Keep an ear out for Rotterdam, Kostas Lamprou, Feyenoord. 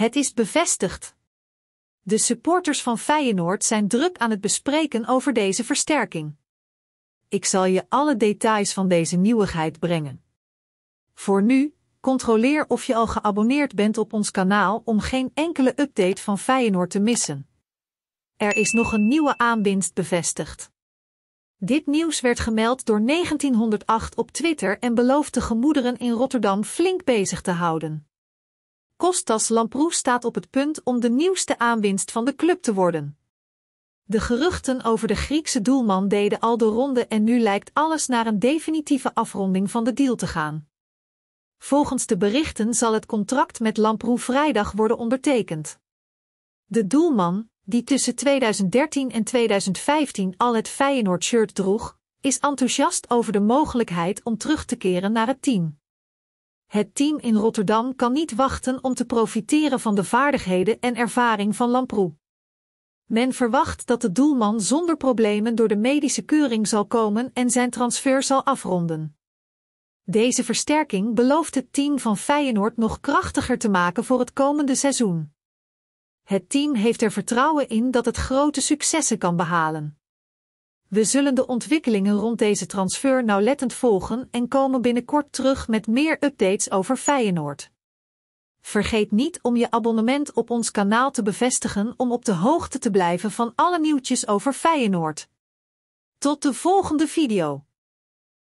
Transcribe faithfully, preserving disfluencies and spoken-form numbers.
Het is bevestigd. De supporters van Feyenoord zijn druk aan het bespreken over deze versterking. Ik zal je alle details van deze nieuwigheid brengen. Voor nu, controleer of je al geabonneerd bent op ons kanaal om geen enkele update van Feyenoord te missen. Er is nog een nieuwe aanwinst bevestigd. Dit nieuws werd gemeld door negentienhonderdacht op Twitter en belooft de gemoederen in Rotterdam flink bezig te houden. Kostas Lamprou staat op het punt om de nieuwste aanwinst van de club te worden. De geruchten over de Griekse doelman deden al de ronde en nu lijkt alles naar een definitieve afronding van de deal te gaan. Volgens de berichten zal het contract met Lamprou vrijdag worden ondertekend. De doelman, die tussen tweeduizend dertien en tweeduizend vijftien al het Feyenoord-shirt droeg, is enthousiast over de mogelijkheid om terug te keren naar het team. Het team in Rotterdam kan niet wachten om te profiteren van de vaardigheden en ervaring van Lamprou. Men verwacht dat de doelman zonder problemen door de medische keuring zal komen en zijn transfer zal afronden. Deze versterking belooft het team van Feyenoord nog krachtiger te maken voor het komende seizoen. Het team heeft er vertrouwen in dat het grote successen kan behalen. We zullen de ontwikkelingen rond deze transfer nauwlettend volgen en komen binnenkort terug met meer updates over Feyenoord. Vergeet niet om je abonnement op ons kanaal te bevestigen om op de hoogte te blijven van alle nieuwtjes over Feyenoord. Tot de volgende video.